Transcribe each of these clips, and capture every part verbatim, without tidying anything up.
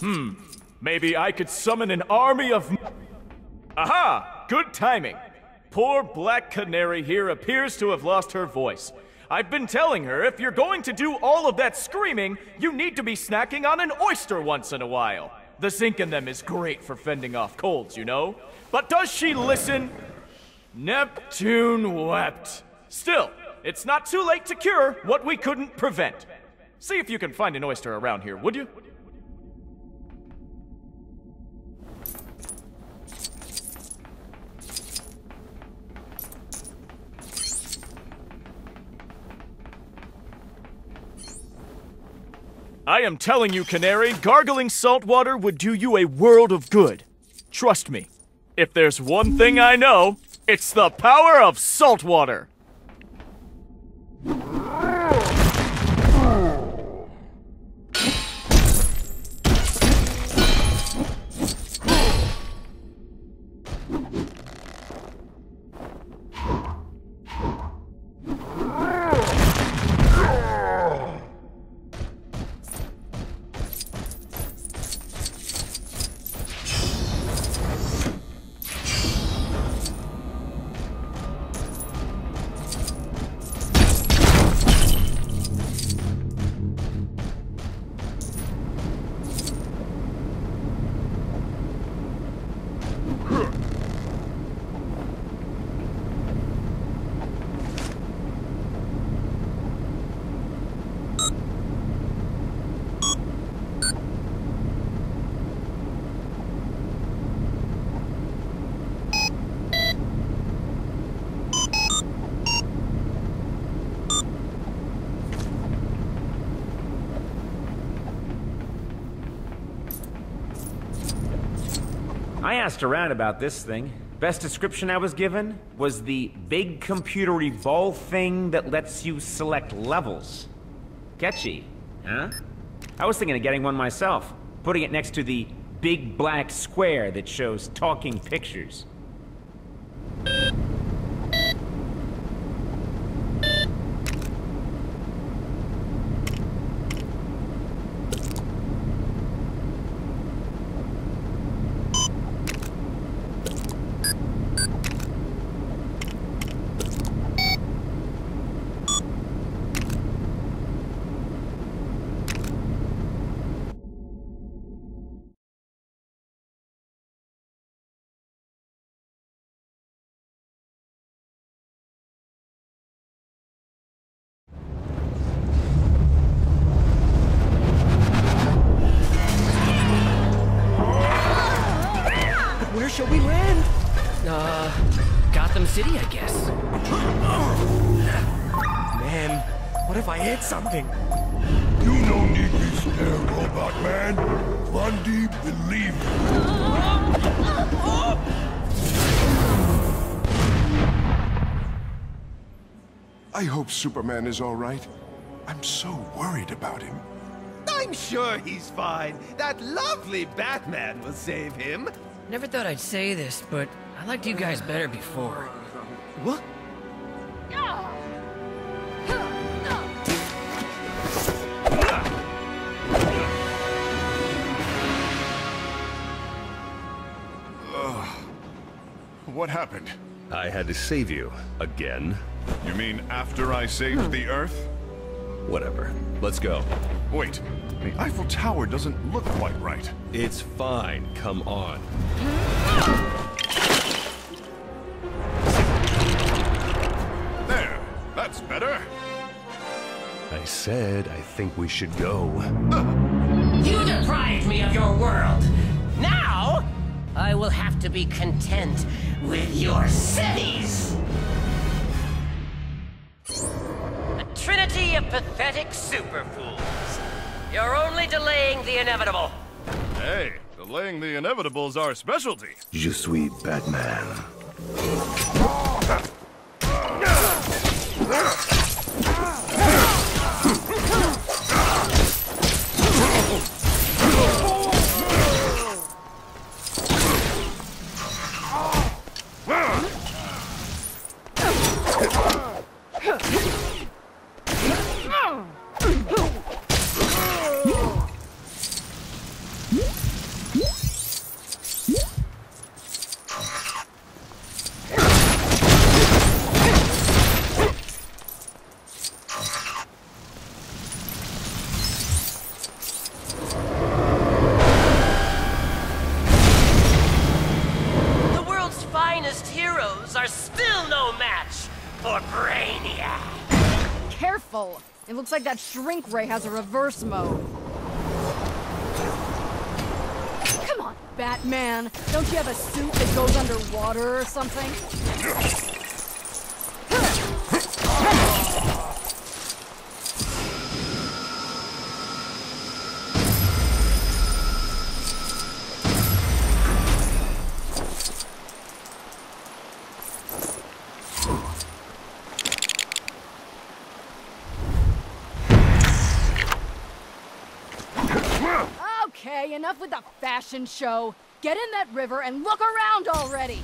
Hmm. Maybe I could summon an army of... Aha! Good timing. Poor Black Canary here appears to have lost her voice. I've been telling her if you're going to do all of that screaming, you need to be snacking on an oyster once in a while. The zinc in them is great for fending off colds, you know? But does she listen? Neptune wept. Still, it's not too late to cure what we couldn't prevent. See if you can find an oyster around here, would you? I am telling you, Canary, gargling salt water would do you a world of good. Trust me. If there's one thing I know, it's the power of salt water. I asked around about this thing. Best description I was given was the big computery ball thing that lets you select levels. Catchy, huh? I was thinking of getting one myself, putting it next to the big black square that shows talking pictures. Shall we land? Uh, Gotham City, I guess. Man, what if I hit something? You no need be scared, Robot Man. Grundy, believe me. I hope Superman is all right. I'm so worried about him. I'm sure he's fine. That lovely Batman will save him. Never thought I'd say this, but I liked you guys better before. What? Uh, what happened? I had to save you again. You mean after I saved the Earth? Whatever. Let's go. Wait. The Eiffel Tower doesn't look quite right. It's fine. Come on. There. That's better. I said I think we should go. You deprived me of your world. Now, I will have to be content with your cities. A trinity of pathetic superfools. You're only delaying the inevitable. Hey, delaying the inevitable is our specialty. Je suis Batman. What? are still no match for Brainiac. Careful. It looks like that shrink ray has a reverse mode. Come on, Batman. Don't you have a suit that goes underwater or something? Okay, enough with the fashion show. Get in that river and look around already!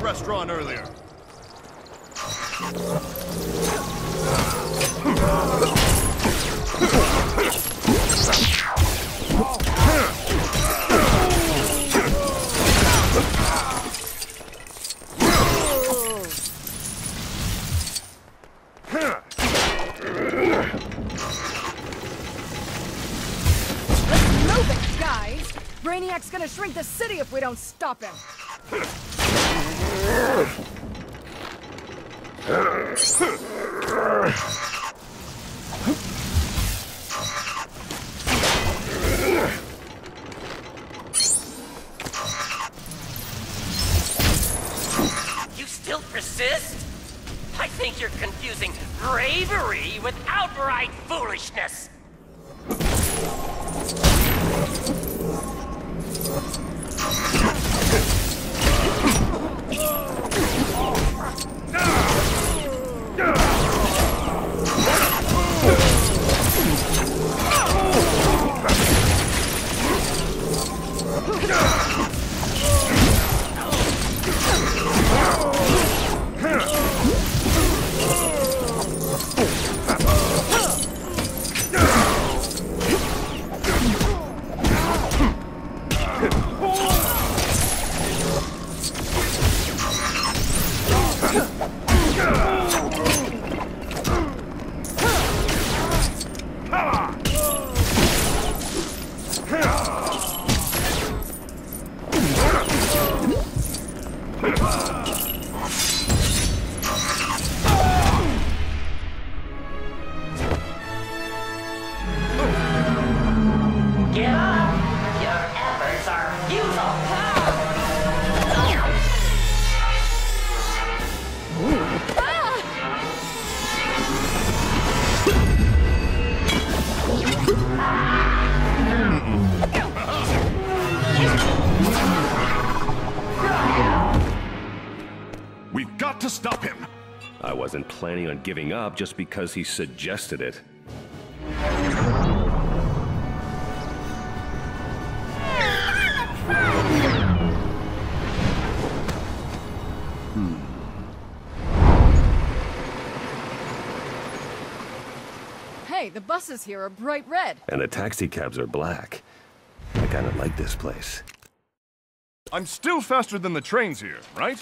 Restaurant earlier. Let's move it, guys! Brainiac's gonna shrink the city if we don't stop him. You still persist? I think you're confusing bravery with outright foolishness. Planning on giving up just because he suggested it. Hmm. Hey, the buses here are bright red. And the taxi cabs are black. I kind of like this place. I'm still faster than the trains here, right?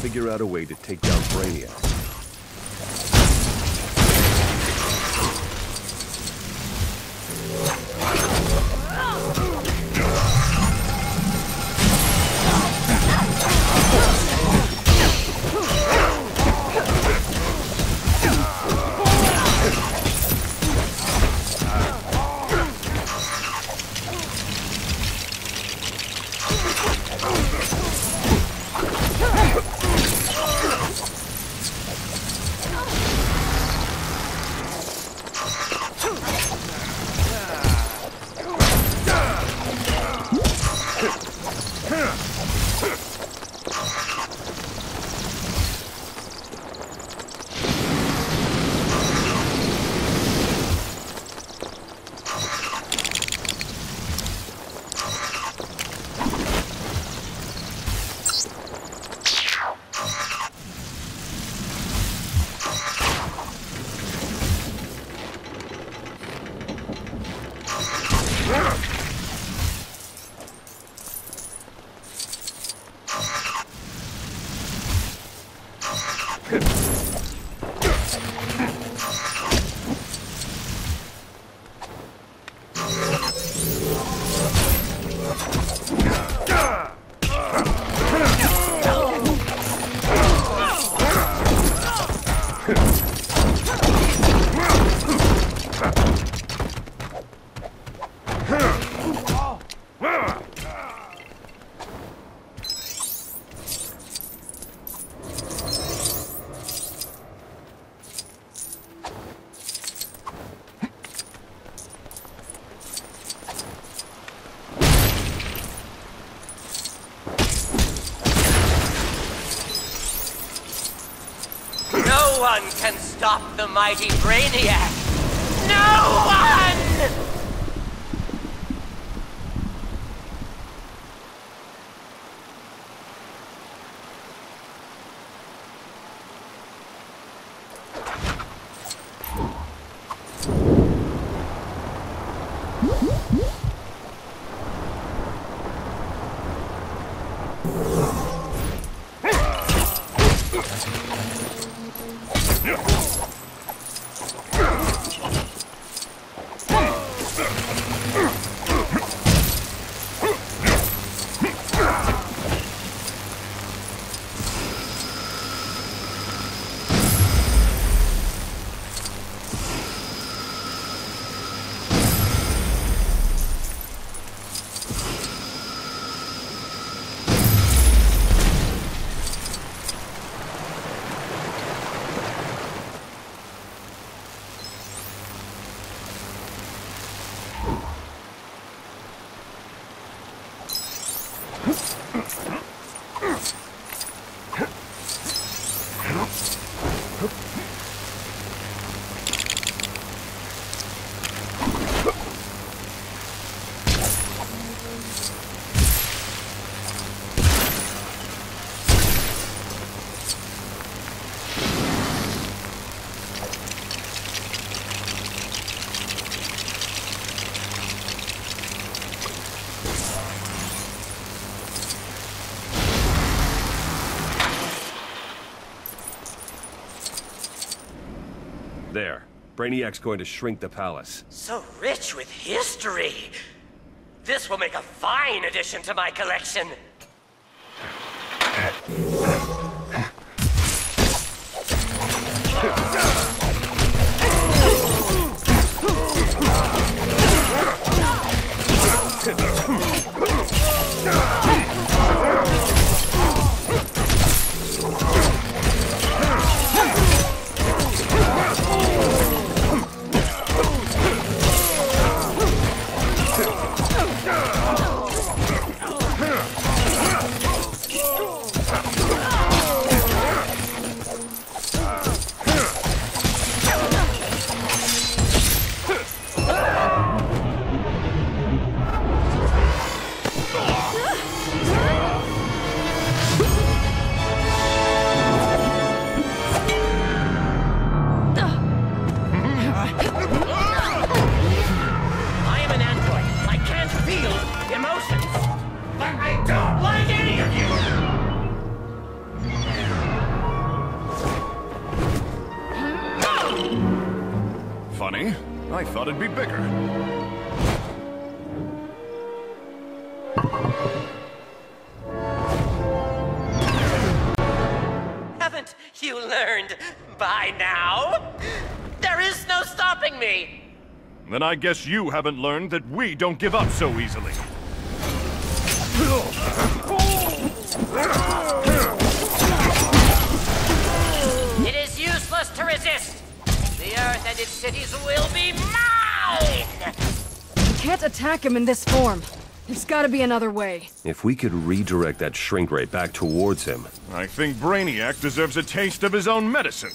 figure out a way to take down Brainiac. No one can stop the mighty Brainiac! No one! There. Brainiac's going to shrink the palace. So rich with history! This will make a fine addition to my collection! funny. I thought it'd be bigger. Haven't you learned by now? There is no stopping me! Then I guess you haven't learned that we don't give up so easily. It is useless to resist! The Earth and its cities will be mine! You can't attack him in this form. There's gotta be another way. If we could redirect that shrink ray back towards him... I think Brainiac deserves a taste of his own medicine.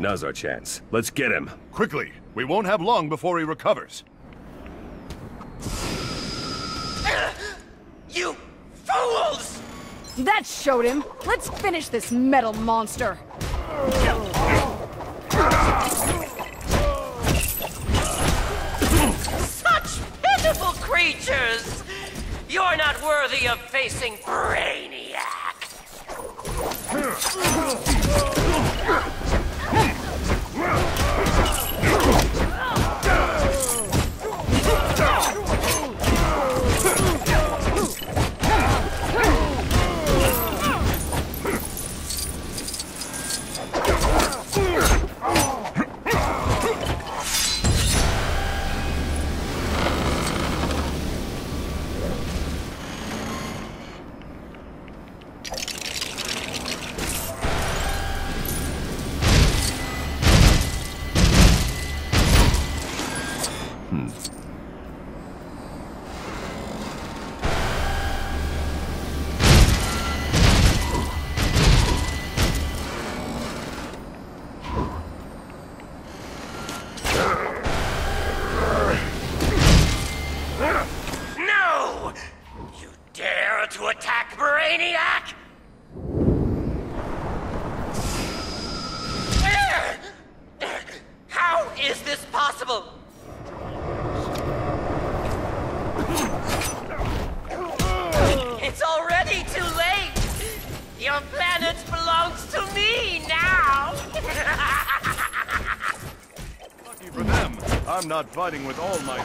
Now's our chance. Let's get him. Quickly. We won't have long before he recovers. You fools! That showed him. Let's finish this metal monster. Such pitiful creatures! You're not worthy of facing Brainiac! is this possible? It's already too late! Your planet belongs to me now! Lucky for them, I'm not fighting with all my...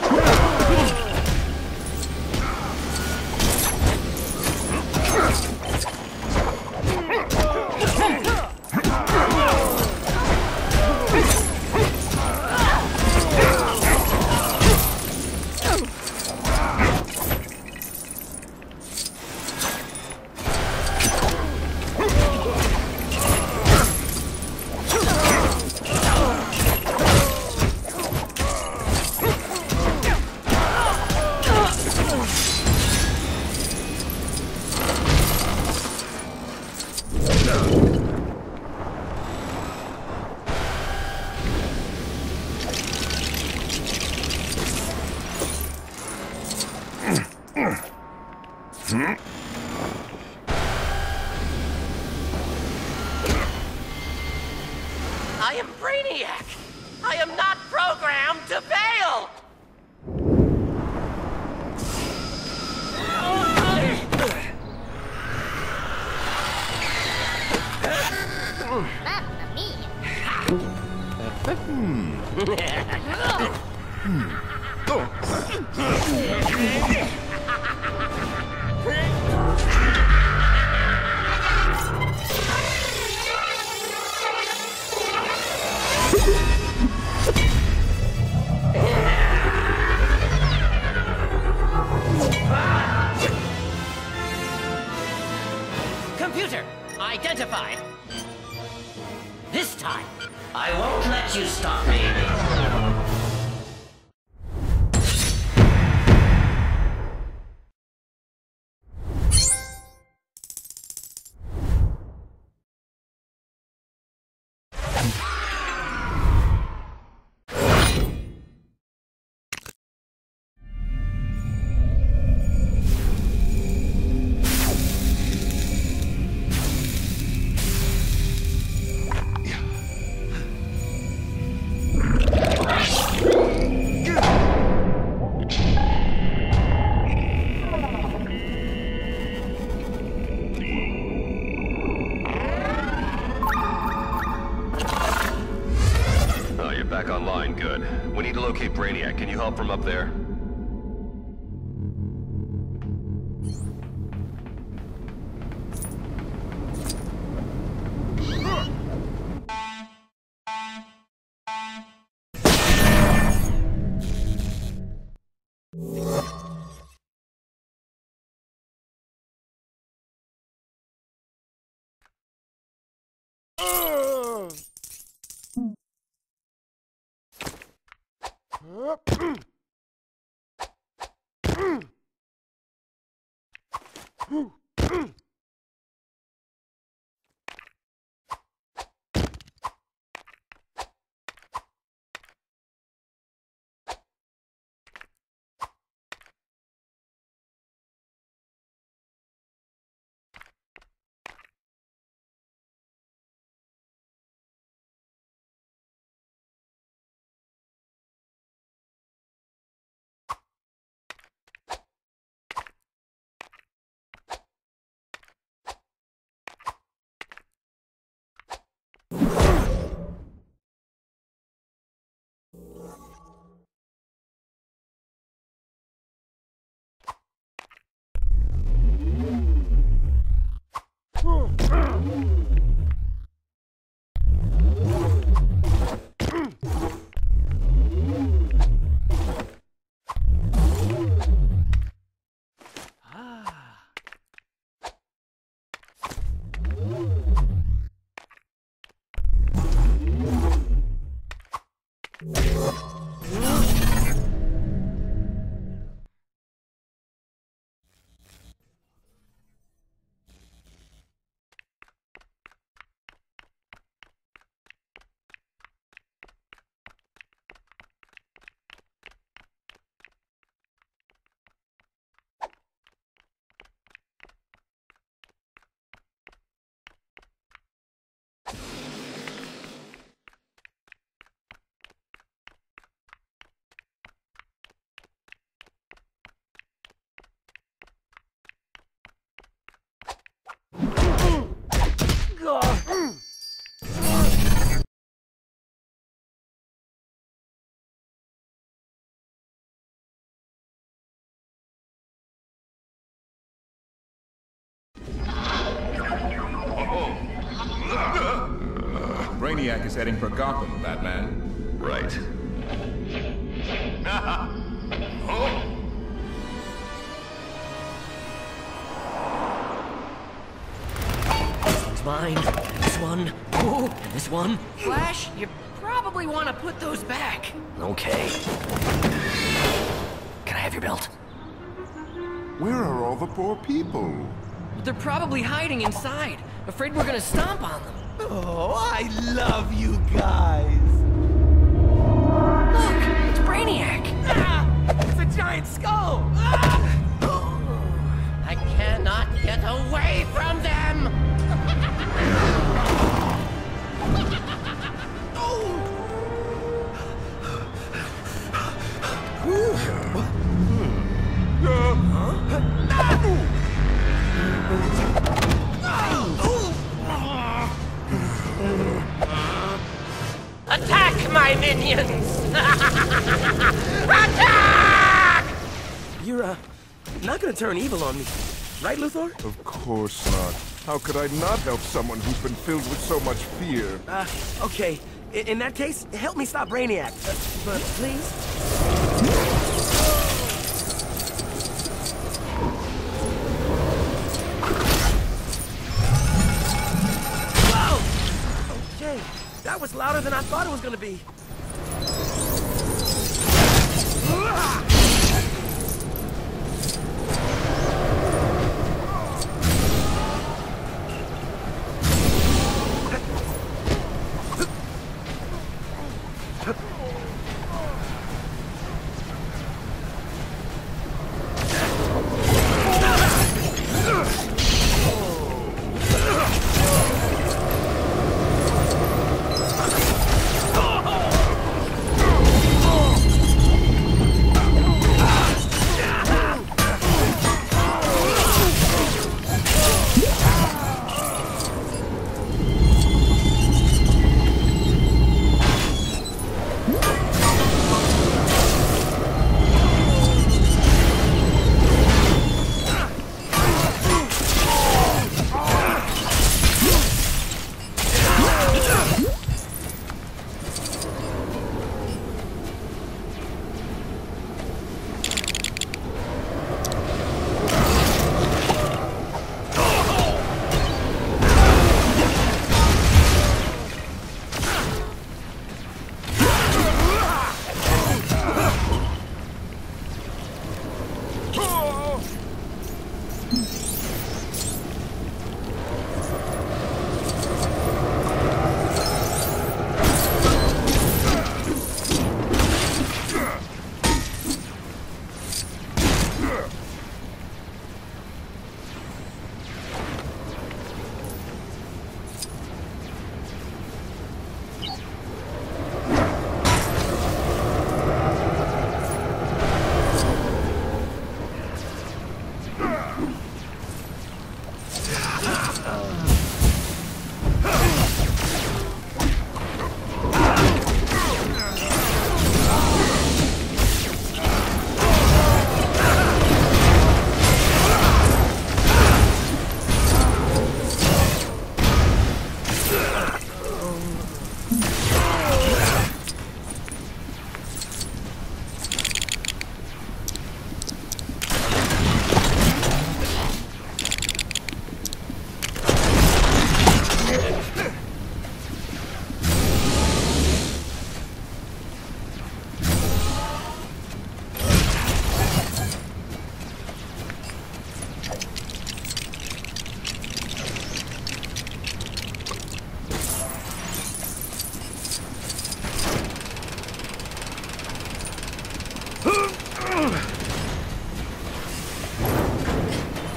I am Brainiac! I am not programmed to fail! Computer, identified. This time, I won't let you stop me. Back online, good. We need to locate Brainiac. Can you help from up there? is heading for Gotham, Batman. Right. Oh! This one's mine, and this one, oh, and this one. Flash, you probably want to put those back. Okay. Can I have your belt? Where are all the poor people? They're probably hiding inside. Afraid we're gonna stomp on them. Oh, I love you guys. Look, it's Brainiac. Ah, it's a giant skull. Ah. Oh, I cannot get away from them. Attack, my minions! Attack! You're, uh, not gonna turn evil on me, right, Luthor? Of course not. How could I not help someone who's been filled with so much fear? Uh, okay. I in that case, help me stop Brainiac. Uh, but please... That was louder than I thought it was gonna be.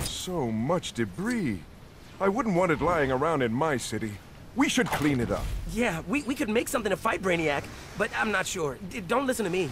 So much debris. I wouldn't want it lying around in my city. We should clean it up. Yeah, we, we could make something to fight Brainiac, but I'm not sure. D- don't listen to me.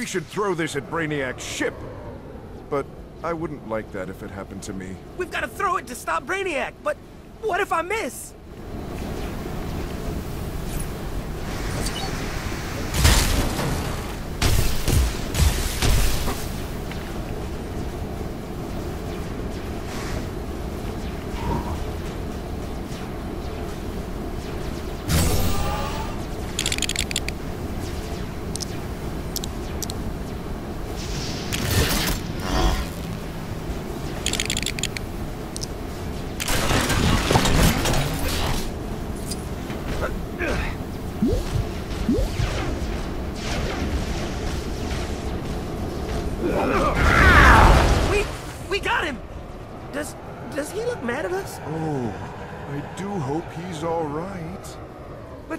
We should throw this at Brainiac's ship. But I wouldn't like that if it happened to me. We've got to throw it to stop Brainiac, but what if I miss?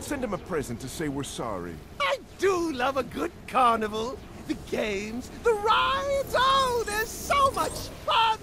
Send him a present to say we're sorry. I do love a good carnival. The games, the rides, oh, there's so much fun!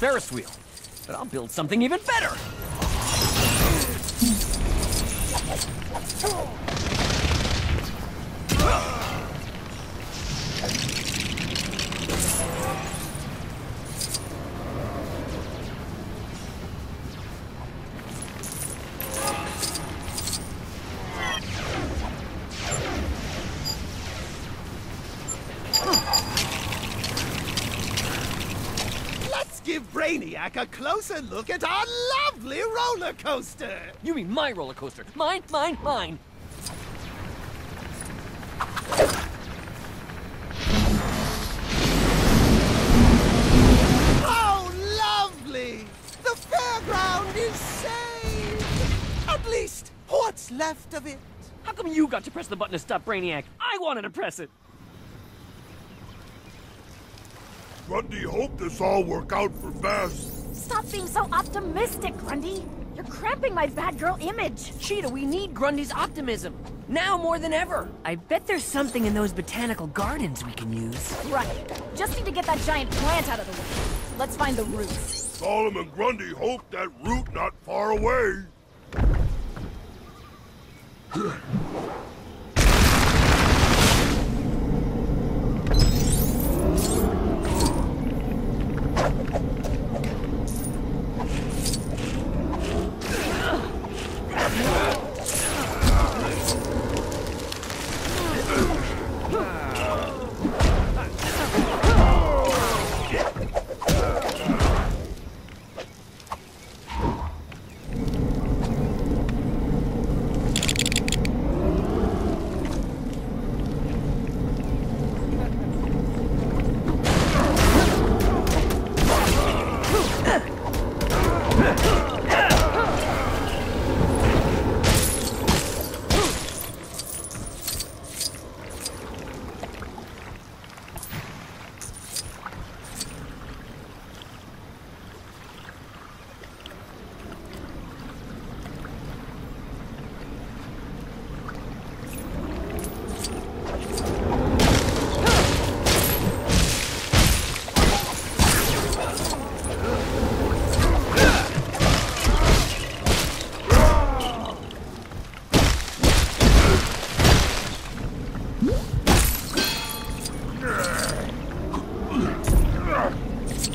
Ferris wheel, but I'll build something even better. A closer look at our lovely roller coaster. You mean my roller coaster? Mine, mine, mine. Oh, lovely! The fairground is saved. A At least, what's left of it. How come you got to press the button to stop Brainiac? I wanted to press it! Grundy, hope this all work out for Bess. Stop being so optimistic, Grundy. You're cramping my bad girl image. Cheetah, we need Grundy's optimism. Now more than ever. I bet there's something in those botanical gardens we can use. Right. Just need to get that giant plant out of the way. Let's find the root. Solomon Grundy hoped that root not far away.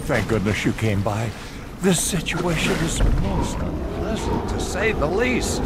Thank goodness you came by. This situation is most unpleasant, to say the least.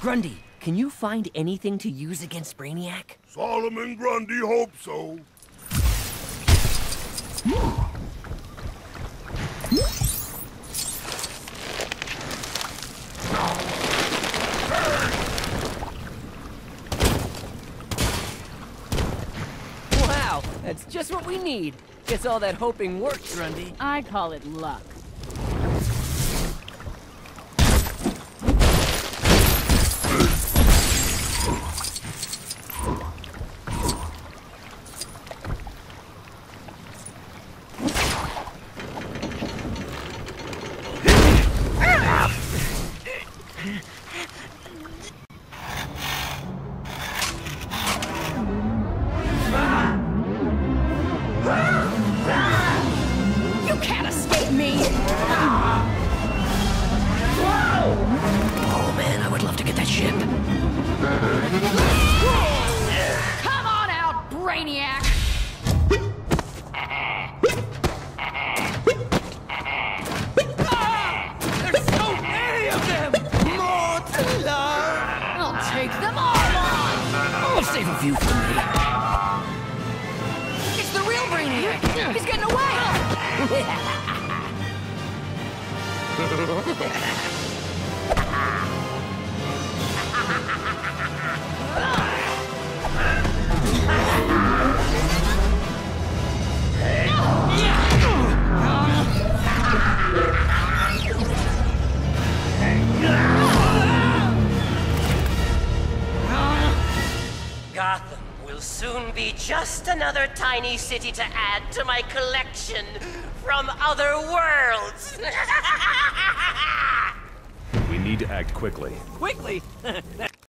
Grundy, can you find anything to use against Brainiac? Solomon Grundy hopes so. Wow, that's just what we need. Guess all that hoping worked, Grundy. I call it luck. Gotham will soon be just another tiny city to add to my collection from other worlds. We need to act quickly. Quickly?